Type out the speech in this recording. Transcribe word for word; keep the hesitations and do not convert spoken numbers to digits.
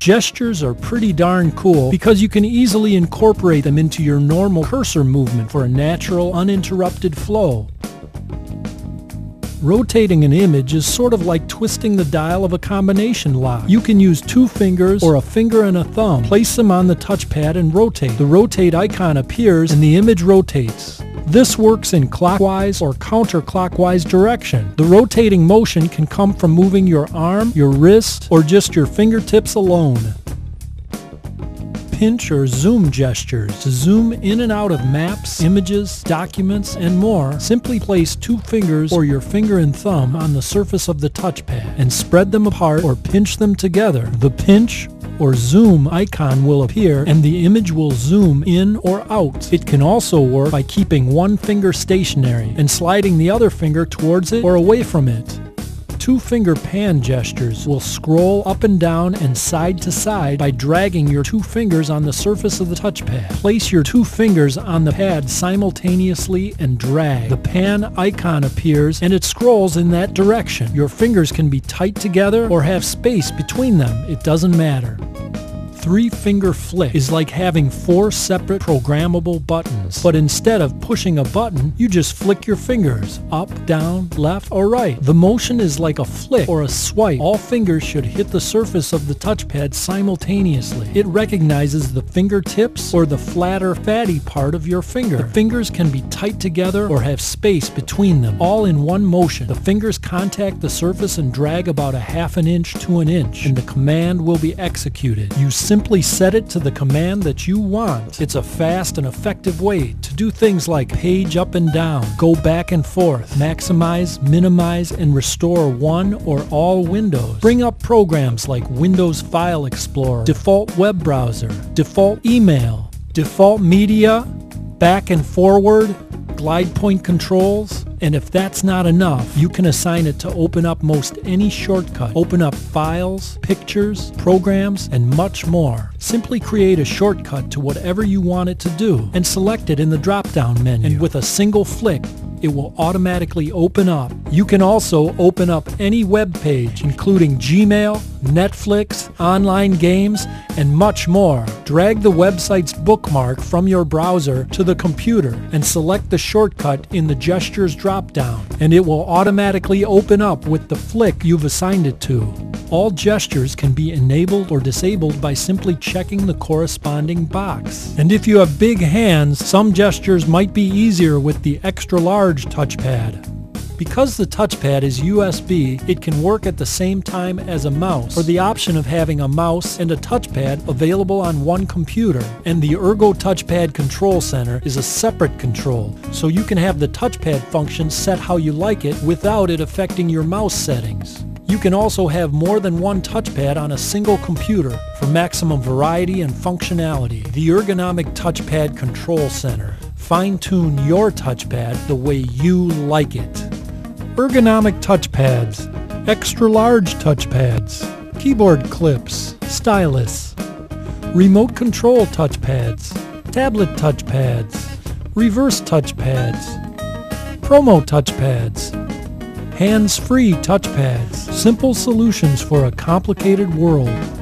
Gestures are pretty darn cool because you can easily incorporate them into your normal cursor movement for a natural, uninterrupted flow. Rotating an image is sort of like twisting the dial of a combination lock. You can use two fingers or a finger and a thumb, place them on the touchpad and rotate. The rotate icon appears and the image rotates. This works in clockwise or counterclockwise direction. The rotating motion can come from moving your arm, your wrist, or just your fingertips alone. Pinch or zoom gestures. To zoom in and out of maps, images, documents, and more, simply place two fingers or your finger and thumb on the surface of the touchpad and spread them apart or pinch them together. The pinch or zoom icon will appear and the image will zoom in or out. It can also work by keeping one finger stationary and sliding the other finger towards it or away from it. Two-finger pan gestures will scroll up and down and side to side by dragging your two fingers on the surface of the touchpad. Place your two fingers on the pad simultaneously and drag. The pan icon appears and it scrolls in that direction. Your fingers can be tight together or have space between them. It doesn't matter. Three-finger flick is like having four separate programmable buttons, but instead of pushing a button, you just flick your fingers up, down, left, or right. The motion is like a flick or a swipe. All fingers should hit the surface of the touchpad simultaneously. It recognizes the fingertips or the flatter, fatty part of your finger. The fingers can be tight together or have space between them, all in one motion. The fingers contact the surface and drag about a half an inch to an inch, and the command will be executed. You simply set it to the command that you want. It's a fast and effective way to do things like page up and down, go back and forth, maximize, minimize, and restore one or all windows. Bring up programs like Windows File Explorer, default web browser, default email, default media, back and forward, GlidePoint controls, and if that's not enough, you can assign it to open up most any shortcut, open up files, pictures, programs, and much more. Simply create a shortcut to whatever you want it to do and select it in the drop-down menu. And with a single flick, it will automatically open up. You can also open up any web page, including Gmail, Netflix, online games, and much more. Drag the website's bookmark from your browser to the computer and select the shortcut in the gestures drop-down, and it will automatically open up with the flick you've assigned it to. All gestures can be enabled or disabled by simply checking the corresponding box. And if you have big hands, some gestures might be easier with the extra-large touchpad. Because the touchpad is U S B, it can work at the same time as a mouse, or the option of having a mouse and a touchpad available on one computer. And the Ergo Touchpad Control Center is a separate control, so you can have the touchpad function set how you like it without it affecting your mouse settings. You can also have more than one touchpad on a single computer for maximum variety and functionality. The Ergonomic Touchpad Control Center. Fine-tune your touchpad the way you like it. Ergonomic touchpads, extra-large touchpads, keyboard clips, stylus, remote control touchpads, tablet touchpads, reverse touchpads, promo touchpads, hands-free touchpads. Simple solutions for a complicated world.